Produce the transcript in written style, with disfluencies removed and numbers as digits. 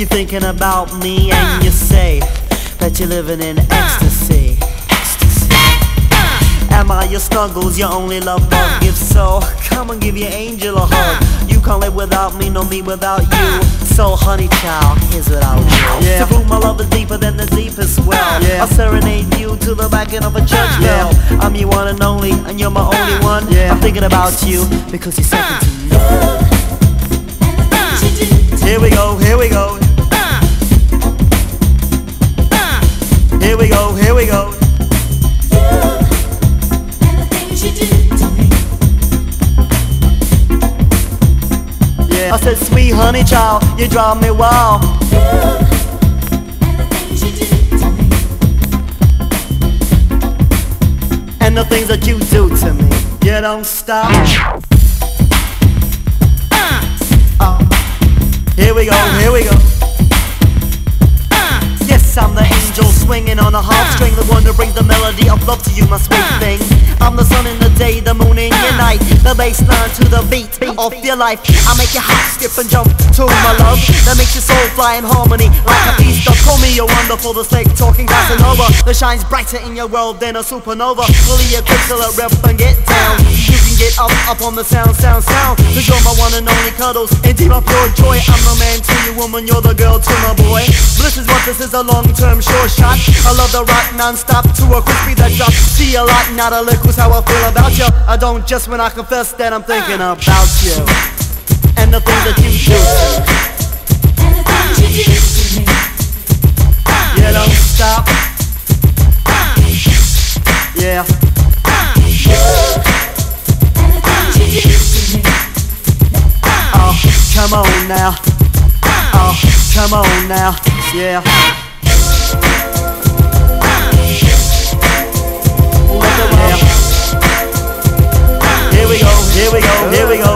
You're thinking about me and you say that you're living in ecstasy. Am I your snuggles, your only love bug? If so, come and give your angel a hug. You can't live without me, no me without you. So honey child, here's what I'll do. Yeah. To prove my love is deeper than the deepest well, yeah. I'll serenade you to the backing of a church bell, yeah. I'm your one and only, and you're my only one, yeah. I'm thinking about you, because you're second to none. Here we go, here we go. Here we go, here we go. I said, sweet honey child, you drive me wild. You and the things you do to me, and the things that you do to me. You don't stop. Here we go, here we go. Yes, I'm the angel swinging on a harp string, the one that brings the melody of love to you, my sweet thing. I'm the sun in the day, the moon in your night, the bass line to the beat of your life. I make your heart skip and jump to my love, that makes your soul fly in harmony like a beanstalk. Call me a wonderful, the slick talking Casanova, that shines brighter in your world than a supernova. Fully equipped till I rip and get down. You can get up on the sound, sound, sound, 'cause you're my one and only cuddles, indeed my pure joy. I'm the man to you, woman, you're the girl to my boy. Bliss is what this is, a long-term sure shot. I love the rock non-stop to a crispy that drops. See a lot, not a lick. How I feel about you, I don't just when I confess that I'm thinking about you and the things that you do. And the things you do to me. You don't stop. Yeah. And the things you do to me. Oh, come on now. Oh, come on now. Yeah. Here we go, here we go, here we go.